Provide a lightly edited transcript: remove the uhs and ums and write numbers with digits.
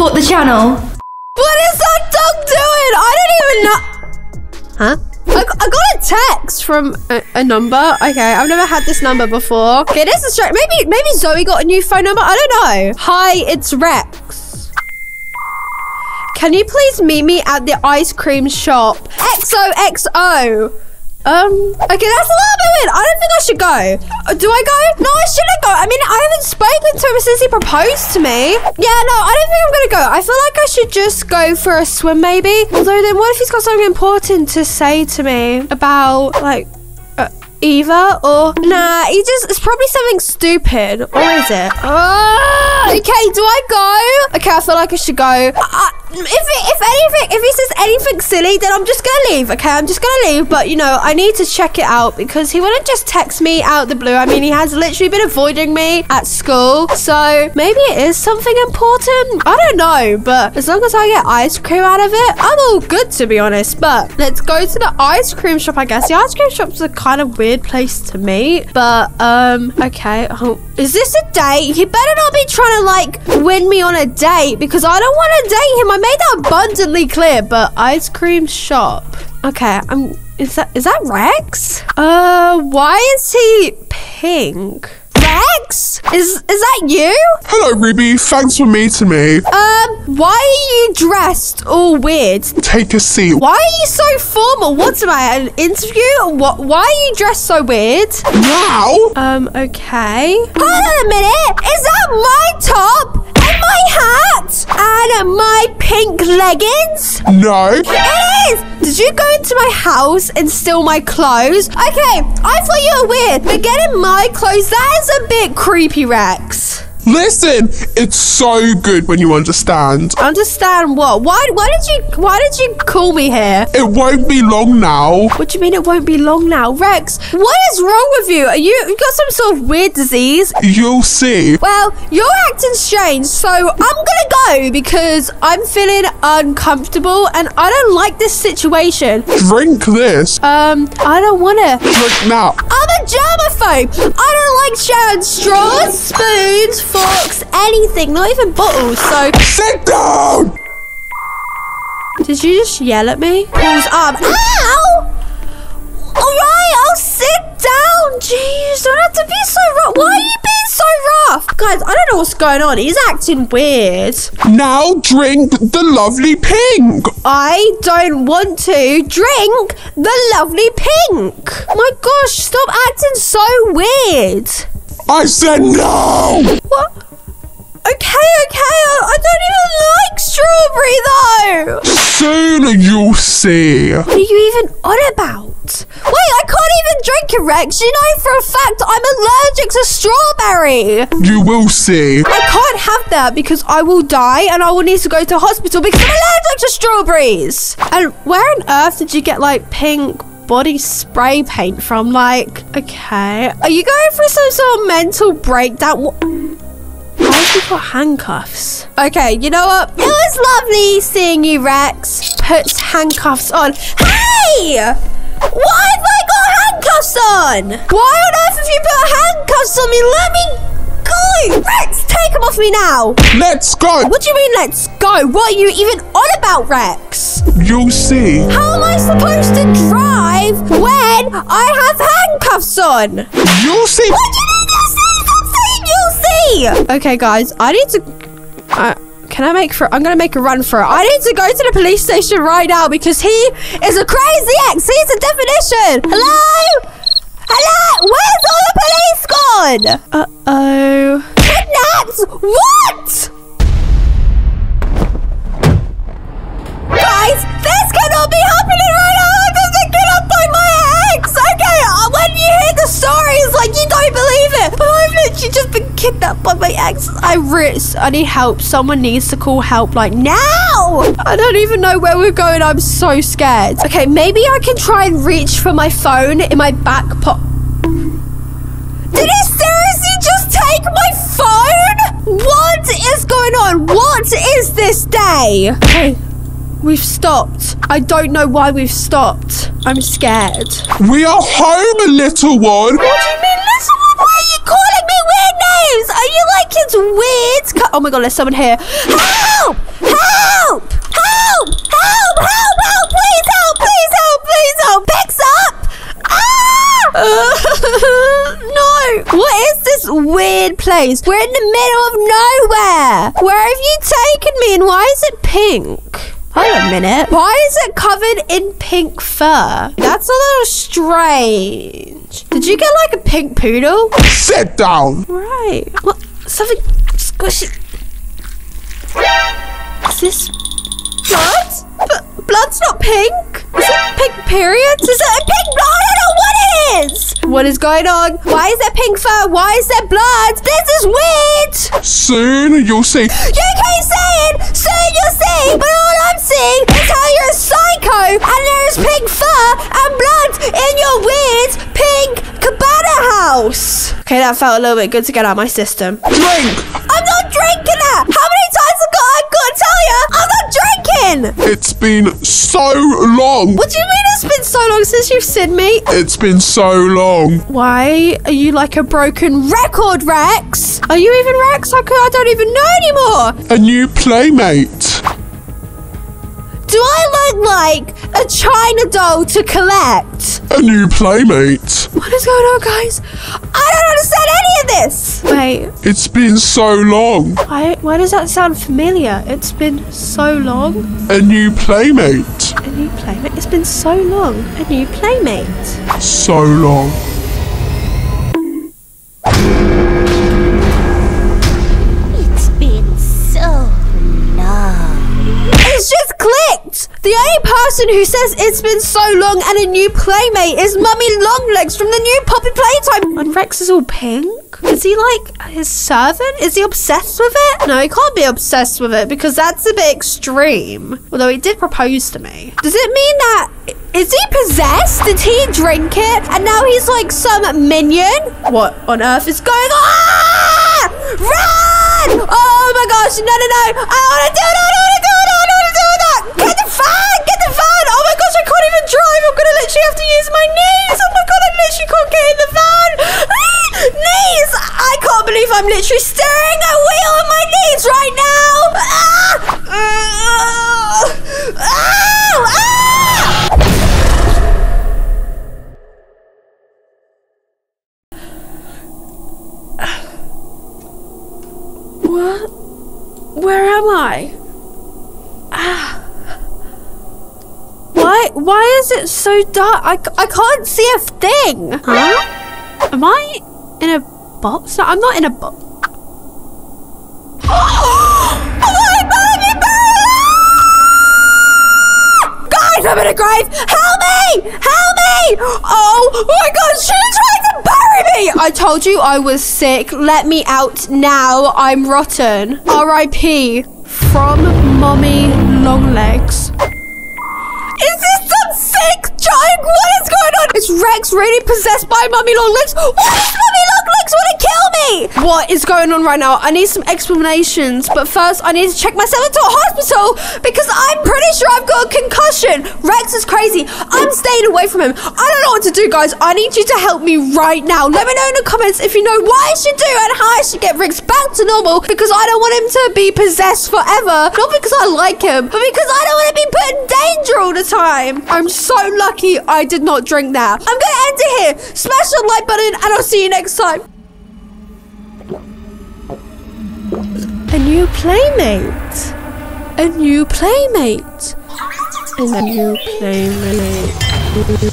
support the channel. What is that dog doing? I don't even know. Huh? I got a text from a number. Okay, I've never had this number before. Okay, this is strange. Maybe Zoe got a new phone number. I don't know. Hi, it's Rex. Can you please meet me at the ice cream shop? XOXO. Okay, that's a little bit weird. I don't think I should go. Do I go? No, I shouldn't go. I mean, I haven't spoken to him since he proposed to me. Yeah, no, I don't think I'm going to go. I feel like I should just go for a swim, maybe. Although then what if he's got something important to say to me about, like, Eva or... Nah, he just... It's probably something stupid. Or is it? Okay, do I go? Okay, I feel like I should go. If he says anything silly, then I'm just gonna leave, okay? I'm just gonna leave, but, you know, I need to check it out because he wouldn't just text me out the blue. I mean, he has literally been avoiding me at school, so maybe it is something important. I don't know, but as long as I get ice cream out of it, I'm all good, to be honest, but let's go to the ice cream shop, I guess. The ice cream shop's a kind of weird place to meet, but, okay. Oh, is this a date? He better not be trying to, like, win me on a date because I don't want to date him. I made that abundantly clear, but ice cream shop. Okay, is that Rex? Why is he pink? Rex? Is that you? Hello, Ruby. Thanks for meeting me. Why are you dressed all weird? Take a seat. Why are you so formal? What's about an interview? Why are you dressed so weird? Wow. Okay. Hold on a minute. Is that my top and my hat and my pink leggings? No. It is. Did you go into my house and steal my clothes? Okay, I thought you were weird, but getting my clothes, that is a bit creepy, Rex. Listen, it's so good when you understand. Understand what? Why did you call me here? It won't be long now. What do you mean it won't be long now? Rex, what is wrong with you? You got some sort of weird disease? You'll see. Well, you're acting strange, so I'm gonna go because I'm feeling uncomfortable and I don't like this situation. Drink this. I don't wanna. Drink now. I'm a germaphobe. I don't like sharing straws, spoons, forks, anything, not even bottles, so... Sit down! Did you just yell at me? Paul's arm. Ow! Alright, I'll sit down. Jeez, don't have to be so rough. Why are you being so rough? Guys, I don't know what's going on. He's acting weird. Now drink the lovely pink. I don't want to drink the lovely pink. My gosh, stop acting so weird. I said no! What? Okay, I don't even like strawberry though! Soon you'll see. What are you even on about? Wait, I can't even drink it, Rex. You know for a fact I'm allergic to strawberry. You will see. I can't have that because I will die and I will need to go to hospital because I'm allergic to strawberries. And where on earth did you get like pink body spray paint from? Like, okay, are you going through some sort of mental breakdown? Why have you got handcuffs? Okay, you know what? It was lovely seeing you, Rex. Puts handcuffs on. Hey! Why have I got handcuffs on? Why on earth have you put handcuffs on me? Let me go! Rex, take them off me now! Let's go! What do you mean, let's go? What are you even on about, Rex? You'll see. How am I supposed to drive when I have handcuffs on? You'll see. What do you mean you'll see? Stop saying you'll see. Okay, guys, I need to... can I make for it? I'm going to make a run for it. I need to go to the police station right now because he is a crazy ex. He's a definition. Hello? Hello? Where's all the police gone? Uh-oh. Kidnapped? What? Guys, this cannot be happening right now. I just got kidnapped by my ex. Okay, when you hear the story, it's like you don't believe it. But I've literally just been kidnapped by my ex. I need help. Someone needs to call help, like, now. I don't even know where we're going. I'm so scared. Okay, maybe I can try and reach for my phone in my back pocket. Did he seriously just take my phone? What is going on? What is this day? Okay. We've stopped. I don't know why we've stopped. I'm scared. We are home, little one. What do you mean, little one? Why are you calling me weird now? James, are you like it's weird? Oh my god, there's someone here. Help! Help! Help! Help! Help! Help! Please help! Please help! Please help! Picks up! Ah! No! What is this weird place? We're in the middle of nowhere! Where have you taken me and why is it pink? Hold a minute. Why is it covered in pink fur? That's a little strange. Did you get like a pink poodle? Sit down. Right. What? Something squishy. Is this blood? But blood's not pink. Is it pink periods? Is it a pink blood? I don't know what it is. What is going on? Why is there pink fur? Why is there blood? This is weird. Soon you'll see. You keep saying, soon you'll see. But all I'm seeing is how you're a psycho and there is pink fur and blood in your weird pink cabana house. Okay, that felt a little bit good to get out of my system. Drink. I'm not drinking that. How many times have I got to tell you? I'm not drinking. It's been so long. What do you mean it's been so long since you've seen me? It's been so long. Why are you like a broken record, Rex? Are you even Rex? I don't even know anymore. A new playmate. Do I look like a China doll to collect? A new playmate. What is going on, guys? I don't understand any of this. Wait. It's been so long. Why does that sound familiar? It's been so long. A new playmate. A new playmate? It's been so long. A new playmate. So long. The only person who says it's been so long and a new playmate is Mommy Long Legs from the new Poppy Playtime. And Rex is all pink? Is he like his servant? Is he obsessed with it? No, he can't be obsessed with it because that's a bit extreme. Although he did propose to me. Does it mean that... Is he possessed? Did he drink it? And now he's like some minion? What on earth is going on? Ah! Run! Oh my gosh, no, no, no. I don't want to do that. I don't want to do that. I don't want to do that. Get the van! Get the van! Oh my gosh, I can't even drive. I'm gonna literally have to use my knees. Oh my god, I literally can't get in the van. Knees! I can't believe I'm literally staring at wheel on my knees right now. Ah! Ah! Ah! What? Where am I? Ah. Why is it so dark? I can't see a thing. Huh? Am I in a box? No, I'm not in a box. Oh my baby bird! Guys, I'm in a grave! Help me! Help me! Oh my god, she tried to bury me! I told you I was sick. Let me out now. I'm rotten. R.I.P. from Mommy Long Legs. Is this some sick giant? What is going on? Is Rex really possessed by Mommy Long Legs? Why does Mommy Long Legs want to kill me? What is going on right now? I need some explanations, but first I need to check myself into a hospital because I'm pretty sure I've got a concussion. Rex is crazy. I'm staying away from him. I don't know what to do, guys. I need you to help me right now. Let me know in the comments if you know what I should do and how I should get Rex back to normal because I don't want him to be possessed forever. Not because I like him, but because I don't want to be put in danger all the time. I'm so lucky I did not drink that. I'm gonna end it here. Smash the like button and I'll see you next time. A new playmate. A new playmate. A new playmate.